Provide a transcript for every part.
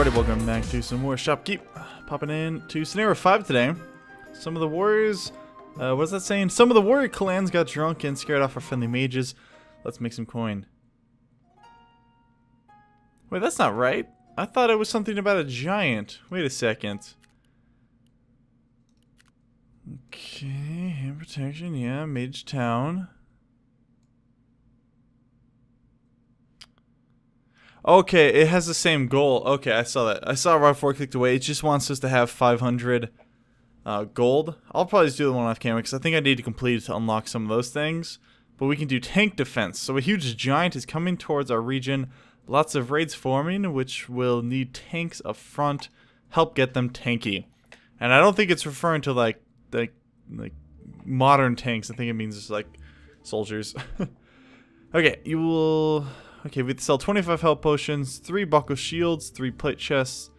everybody, welcome back to some more Shopkeep. Popping in to scenario 5 today. Some of the warriors, what's that saying? Some of the warrior clans got drunk and scared off our friendly mages. Let's make some coin. Wait, that's not right. I thought it was something about a giant. Wait a second. Okay, hand protection, yeah, mage town. Okay, it has the same goal. Okay, I saw that. I saw it right before I clicked away. It just wants us to have 500 gold. I'll probably just do the one off camera because I think I need to complete it to unlock some of those things. But we can do tank defense. So a huge giant is coming towards our region. Lots of raids forming, which will need tanks up front. Help get them tanky. And I don't think it's referring to like modern tanks. I think it means just like soldiers. Okay, you will... Okay, we sell 25 health potions, 3 buckle shields, 3 plate chests,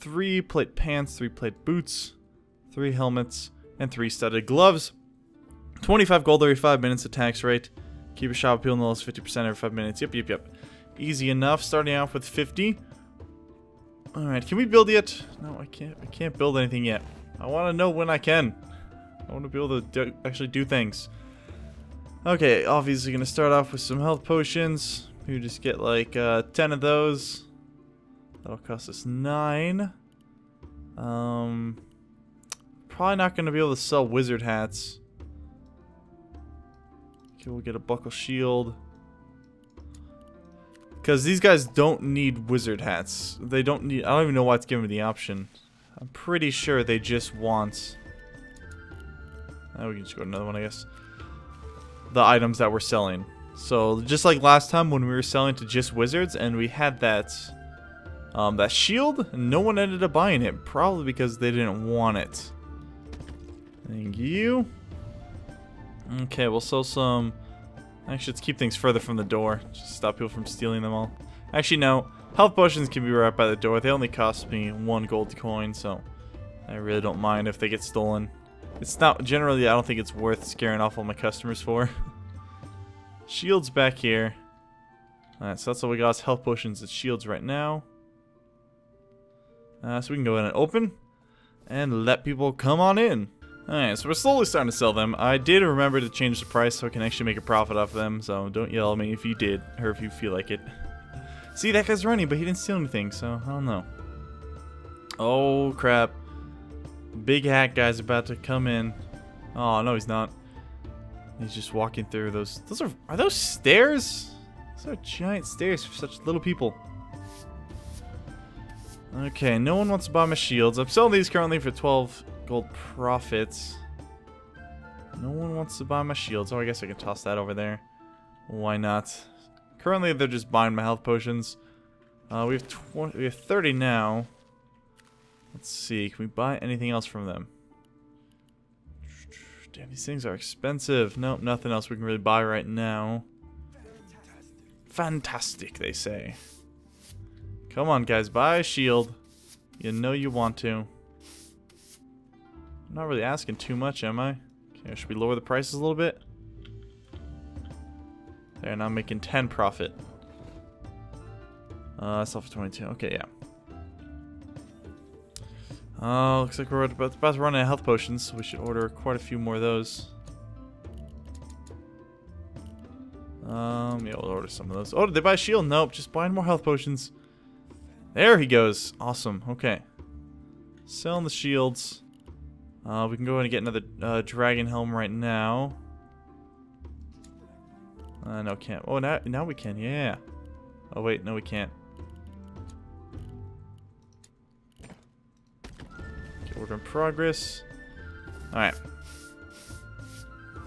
3 plate pants, 3 plate boots, 3 helmets, and 3 studded gloves. 25 gold every 5 minutes attacks rate. Keep a shop appeal nulls 50% every 5 minutes. Yep. Easy enough, starting off with 50. Alright, can we build yet? No, I can't build anything yet. I want to know when I can. I want to be able to actually do things. Okay, obviously going to start off with some health potions. We just get like 10 of those. That'll cost us 9. Probably not going to be able to sell wizard hats. Okay, we'll get a buckle shield. Because these guys don't need wizard hats. They don't need... I don't even know why it's giving me the option. I'm pretty sure they just want... Oh, we can just go to another one, I guess. The items that we're selling. So just like last time when we were selling to just wizards and we had that that shield, and no one ended up buying it, probably because they didn't want it. Thank you. Okay, we'll sell some. Actually, let's keep things further from the door, just to stop people from stealing them all. Actually, no. Health potions can be right by the door. They only cost me 1 gold coin, so I really don't mind if they get stolen. It's not generally. I don't think it's worth scaring off all my customers for. Shields back here. Alright, so that's all we got is health potions and shields right now. So we can go in and open and let people come on in. Alright, so we're slowly starting to sell them. I did remember to change the price so I can actually make a profit off them, so don't yell at me if you did or if you feel like it. See, that guy's running, but he didn't steal anything, so I don't know. Oh, crap. Big hat guy's about to come in. Oh, no, he's not. He's just walking through those. Are those stairs? Those are giant stairs for such little people. Okay, no one wants to buy my shields. I'm selling these currently for 12 gold profits. No one wants to buy my shields. Oh, I guess I can toss that over there. Why not? Currently, they're just buying my health potions. We have 30 now. Let's see. Can we buy anything else from them? Damn, these things are expensive. Nope, nothing else we can really buy right now. Fantastic, they say. Come on, guys, buy a shield. You know you want to. I'm not really asking too much, am I? Okay, should we lower the prices a little bit? There, now I'm making 10 profit. Sell for 22. Okay, yeah. Oh, looks like we're about to run out of health potions, so we should order quite a few more of those. Yeah, we'll order some of those. Oh, did they buy a shield? Nope, just buying more health potions. There he goes. Awesome. Okay. Selling the shields. We can go ahead and get another dragon helm right now. No, can't. Oh, now we can. Yeah. Oh, wait. No, we can't. Order in progress. Alright.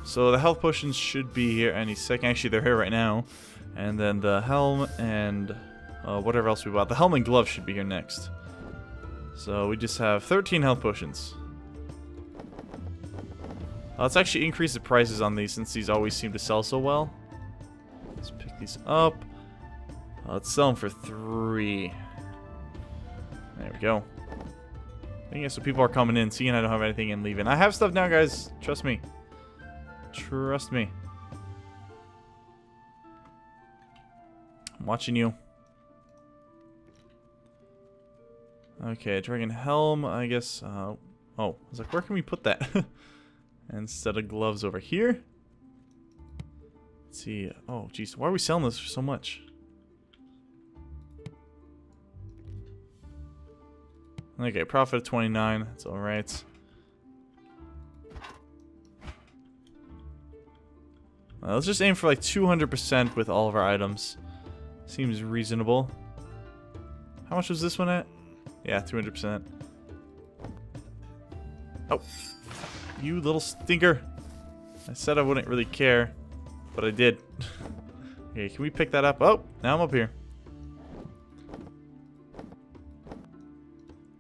So the health potions should be here any second. Actually, they're here right now. And then the helm and whatever else we bought. The helm and glove should be here next. So we just have 13 health potions. Let's actually increase the prices on these since these always seem to sell so well. Let's pick these up. Let's sell them for 3. There we go. Yeah, so people are coming in, seeing I don't have anything, and leaving. I have stuff now, guys. Trust me. Trust me. I'm watching you. Okay, Dragon Helm, I guess. Oh, I was like, where can we put that? Instead of gloves over here. Let's see. Oh, jeez. Why are we selling this for so much? Okay, profit of 29. That's alright. Let's just aim for like 200% with all of our items. Seems reasonable. How much was this one at? Yeah, 200%. Oh. You little stinker. I said I wouldn't really care, but I did. Okay, can we pick that up? Oh, now I'm up here.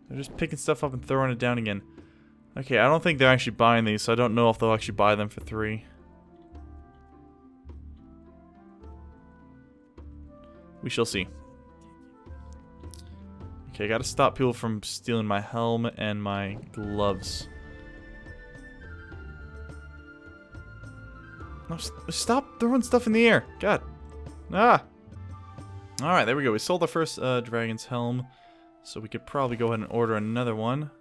They're just picking stuff up and throwing it down again. Okay, I don't think they're actually buying these, so I don't know if they'll actually buy them for 3. We shall see. Okay, I gotta stop people from stealing my helm and my gloves. No, stop throwing stuff in the air. God. Ah. Alright, there we go. We sold the first dragon's helm. So we could probably go ahead and order another one.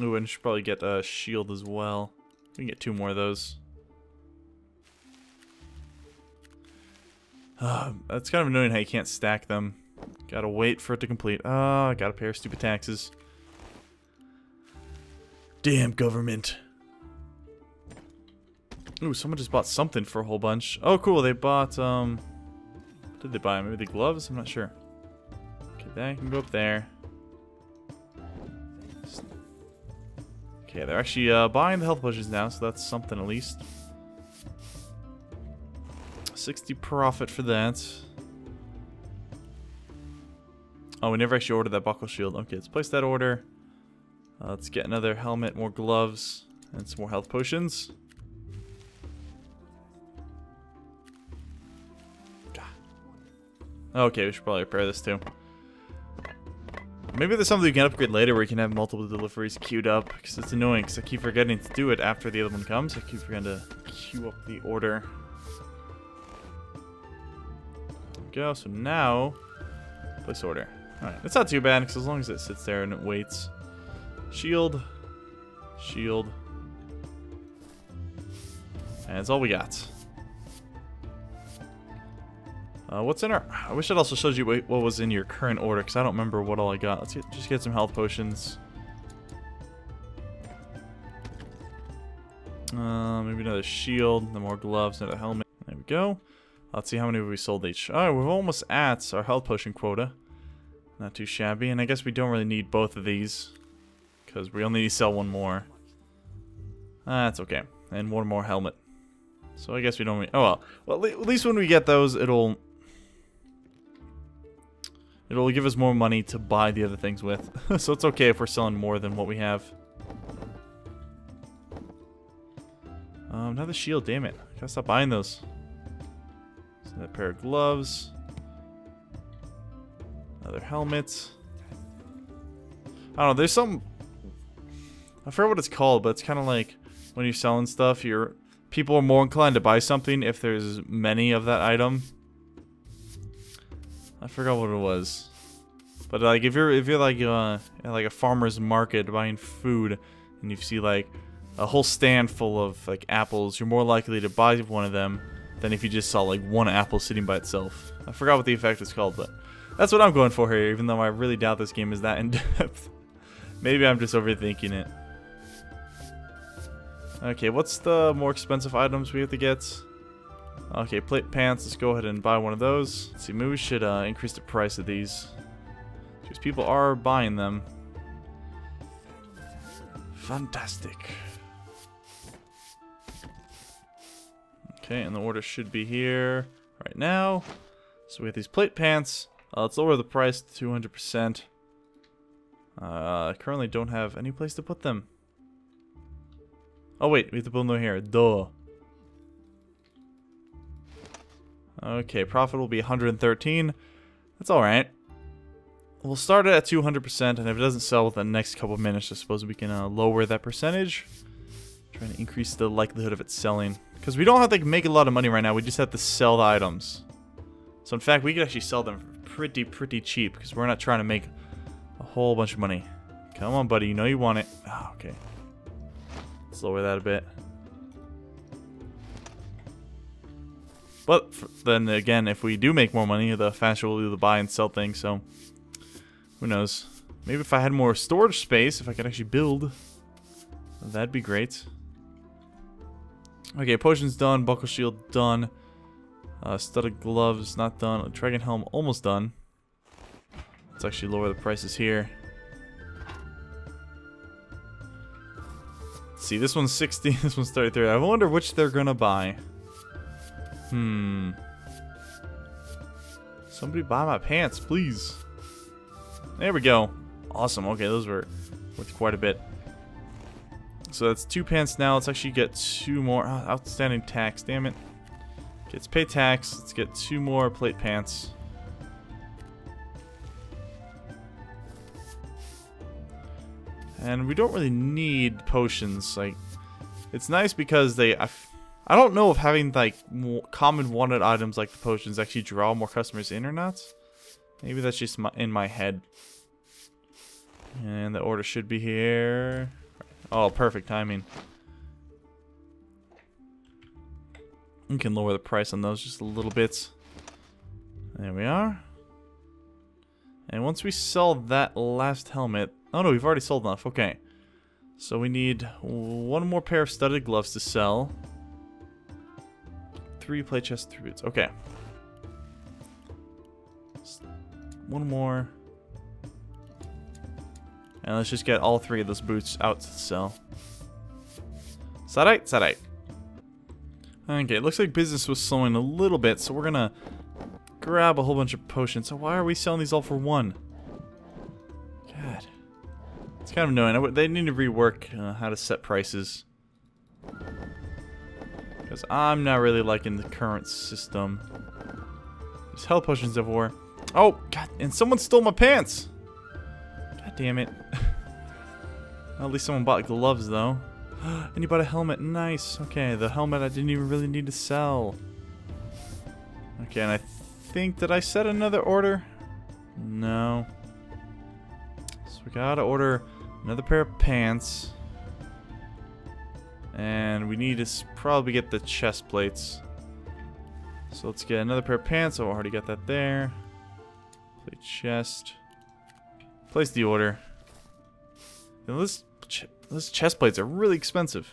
Ooh, and should probably get a shield as well. We can get 2 more of those. That's kind of annoying how you can't stack them. Gotta wait for it to complete. Ah, I gotta pay our stupid taxes. Damn government. Ooh, someone just bought something for a whole bunch. Oh, cool, they bought, what did they buy? Maybe the gloves? I'm not sure. Okay, that can go up there. Okay, they're actually buying the health potions now, so that's something at least. 60 profit for that. Oh, we never actually ordered that buckle shield. Okay, let's place that order. Let's get another helmet, more gloves, and some more health potions. Okay, we should probably repair this too. Maybe there's something you can upgrade later where you can have multiple deliveries queued up, because it's annoying because I keep forgetting to do it after the other one comes. I keep forgetting to queue up the order. There we go, so now, place order. Alright, it's not too bad because as long as it sits there and it waits. Shield. Shield. And that's all we got. What's in our... I wish it also showed you what was in your current order, because I don't remember what all I got. Let's just get some health potions. Maybe another shield, then more gloves, another helmet. There we go. Let's see how many we sold each. Alright, we're almost at our health potion quota. Not too shabby. And I guess we don't really need both of these, because we only need to sell 1 more. That's okay. And 1 more helmet. So I guess we don't... Oh, well, at least when we get those, it'll... It'll give us more money to buy the other things with. So it's okay if we're selling more than what we have. Another shield, damn it. I gotta stop buying those. So that pair of gloves. Another helmet. I don't know, there's some... I forget what it's called, but it's kind of like when you're selling stuff, you're... People are more inclined to buy something if there's many of that item. I forgot what it was, but like if you're like a farmer's market buying food, and you see like a whole stand full of like apples, you're more likely to buy one of them than if you just saw like 1 apple sitting by itself. I forgot what the effect was called, but that's what I'm going for here. Even though I really doubt this game is that in depth. Maybe I'm just overthinking it. Okay, what's the more expensive items we have to get? Okay, plate pants. Let's go ahead and buy one of those. Let's see, maybe we should increase the price of these, because people are buying them. Fantastic. Okay, and the order should be here right now. So we have these plate pants. Let's lower the price to 200%. I currently don't have any place to put them. Oh wait, we have to build them here. Duh. Okay, profit will be 113. That's alright. We'll start it at 200%, and if it doesn't sell within the next couple of minutes, I suppose we can lower that percentage. Trying to increase the likelihood of it selling. Because we don't have to make a lot of money right now, we just have to sell the items. So in fact, we could actually sell them for pretty cheap, because we're not trying to make a whole bunch of money. Come on, buddy. You know you want it. Oh, okay. Let's lower that a bit. But then again, if we do make more money, the faster we'll do the buy and sell thing, so who knows. Maybe if I had more storage space, if I could actually build, that'd be great. Okay, potion's done, buckle shield done, studded gloves not done, dragon helm almost done. Let's actually lower the prices here. Let's see, this one's 60, this one's 33. I wonder which they're gonna buy. Somebody buy my pants, please. There we go. Awesome. Okay, those were worth quite a bit. So that's 2 pants now. Let's actually get 2 more. Oh, outstanding tax. Damn it. Okay, let's pay tax. Let's get 2 more plate pants. And we don't really need potions. Like, it's nice because they... I don't know if having like more common wanted items like the potions actually draw more customers in or not. Maybe that's just in my head. And the order should be here. Oh, perfect timing. We can lower the price on those just a little bit. There we are. And once we sell that last helmet... Oh no, we've already sold enough. Okay. So we need 1 more pair of studded gloves to sell. 3 plate chests, 3 boots. Okay. 1 more. And let's just get all 3 of those boots out to sell. Sadite, sadite. Okay, it looks like business was slowing a little bit, so we're gonna grab a whole bunch of potions. So why are we selling these all for 1? God. It's kind of annoying. They need to rework how to set prices. Because I'm not really liking the current system. There's health potions everywhere. Oh, God, and someone stole my pants! God damn it. Well, at least someone bought gloves, though. And you bought a helmet. Nice. Okay, the helmet I didn't even really need to sell. Okay, and I think... Did I set another order? No. So we gotta order another pair of pants. And we need to probably get the chest plates. So let's get another pair of pants. Oh, I already got that there. Plate chest. Place the order. Now those chest plates are really expensive.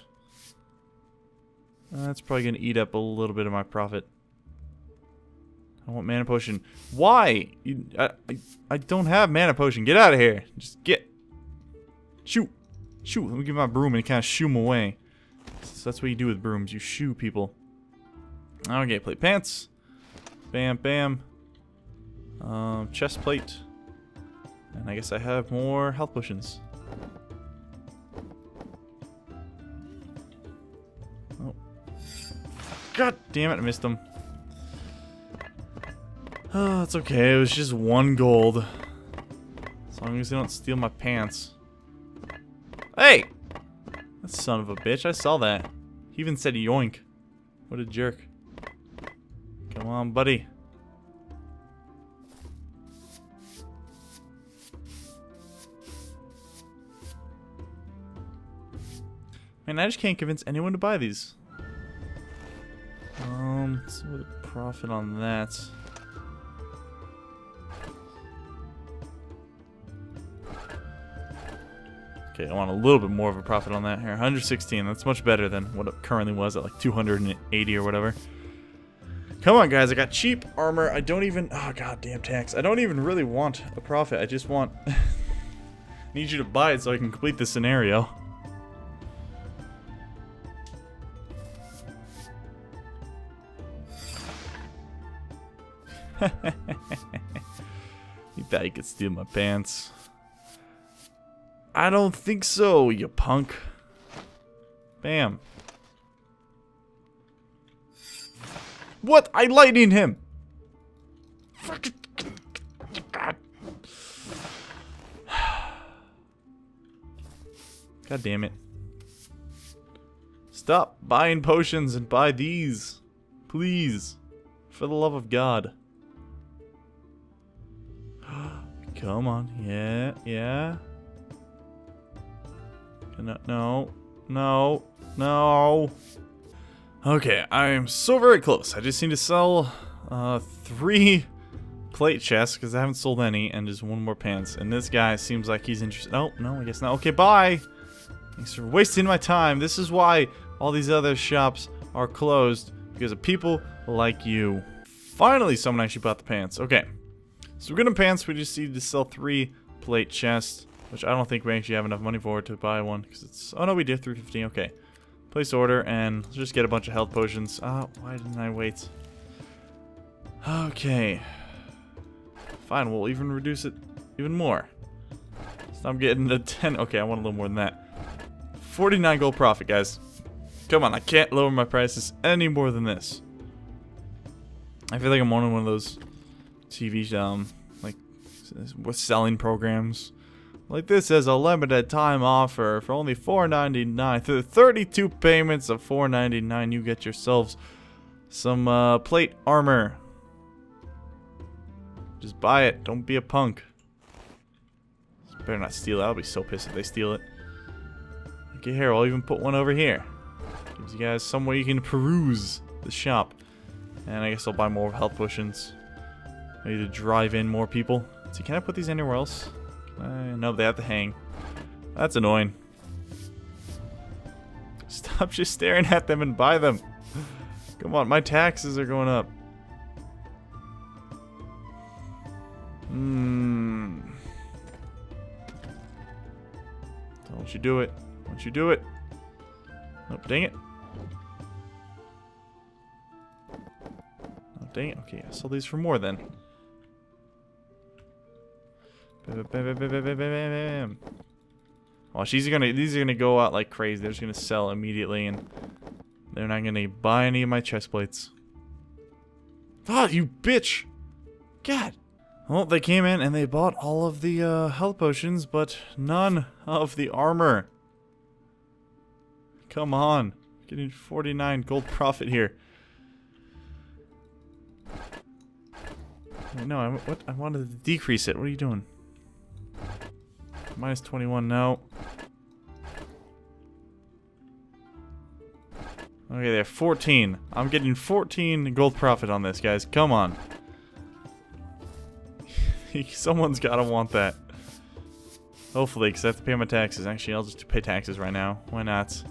That's probably going to eat up a little bit of my profit. I want mana potion. Why? I don't have mana potion. Get out of here. Just get. Shoot. Shoot. Let me give my broom and kind of shoo them away. So that's what you do with brooms. You shoo people. Okay, plate pants. Bam, bam. Chest plate. And I guess I have more health potions. Oh. God damn it, I missed them. Oh, it's okay. It was just 1 gold. As long as they don't steal my pants. Hey! That son of a bitch. I saw that. He even said yoink. What a jerk. Come on, buddy. Man, I just can't convince anyone to buy these. Let's see what the profit on that. Okay, I want a little bit more of a profit on that here. 116, that's much better than what it currently was at like 280 or whatever. Come on, guys, I got cheap armor. I don't even... Oh, goddamn tax. I don't even really want a profit. I just want... need you to buy it so I can complete this scenario. You thought you could steal my pants? I don't think so, you punk. Bam. What? I lightning him. God. God damn it. Stop buying potions and buy these. Please. For the love of God. Come on. Yeah. Yeah. No. No. No. Okay, I'm so very close. I just need to sell 3 plate chests because I haven't sold any, and just 1 more pants. And this guy seems like he's interested. Oh, no, I guess not. Okay, bye. Thanks for wasting my time. This is why all these other shops are closed, because of people like you. Finally, someone actually bought the pants. Okay, so we're gonna pants. We just need to sell 3 plate chests, which I don't think we actually have enough money for to buy one because it's. Oh no, we did 350. Okay. Place order, and let's just get a bunch of health potions. Why didn't I wait? Okay. Fine, we'll even reduce it even more. So I'm getting to 10. Okay, I want a little more than that. 49 gold profit, guys. Come on, I can't lower my prices any more than this. I feel like I'm on one of those TV, like, with selling programs. Like this is a limited time offer for only $4.99. Through 32 payments of $4.99, you get yourselves some plate armor. Just buy it. Don't be a punk. Just better not steal it. I'll be so pissed if they steal it. Okay, here, I'll even put one over here. Gives you guys some way you can peruse the shop. And I guess I'll buy more health potions. I need to drive in more people. See, can I put these anywhere else? No, they have to hang. That's annoying. Stop just staring at them and buy them. Come on, my taxes are going up. Don't you do it. Don't you do it. Nope, dang it. Oh, dang it. Okay, I sold these for more then. Oh, these are gonna go out like crazy. They're just gonna sell immediately, and they're not gonna buy any of my chest plates. Ah, you bitch! God. Well, they came in and they bought all of the health potions, but none of the armor. Come on, getting 49 gold profit here. No, I wanted to decrease it. What are you doing? Minus 21 now. Okay, they're 14. I'm getting 14 gold profit on this, guys. Come on. Someone's gotta want that. Hopefully, because I have to pay my taxes. Actually, I'll just pay taxes right now. Why not?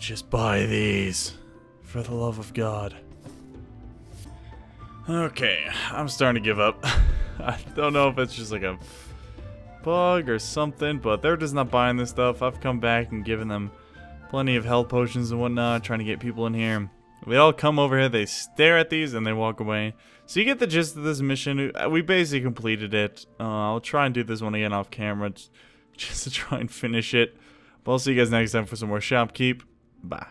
Just buy these. For the love of God. Okay, I'm starting to give up. I don't know if it's just like a bug or something, but they're just not buying this stuff. I've come back and given them plenty of health potions and whatnot, trying to get people in here. They all come over here, they stare at these, and they walk away. So you get the gist of this mission. We basically completed it. I'll try and do this one again off camera just to try and finish it. But I'll see you guys next time for some more Shopkeep. Bye.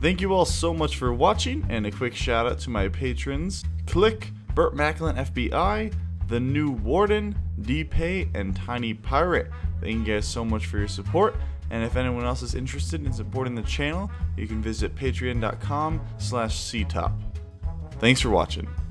Thank you all so much for watching, and a quick shout out to my patrons: Click, Burt Macklin FBI, The New Warden, D-Pay, and Tiny Pirate. Thank you guys so much for your support, and if anyone else is interested in supporting the channel, you can visit patreon.com/ctop. Thanks for watching.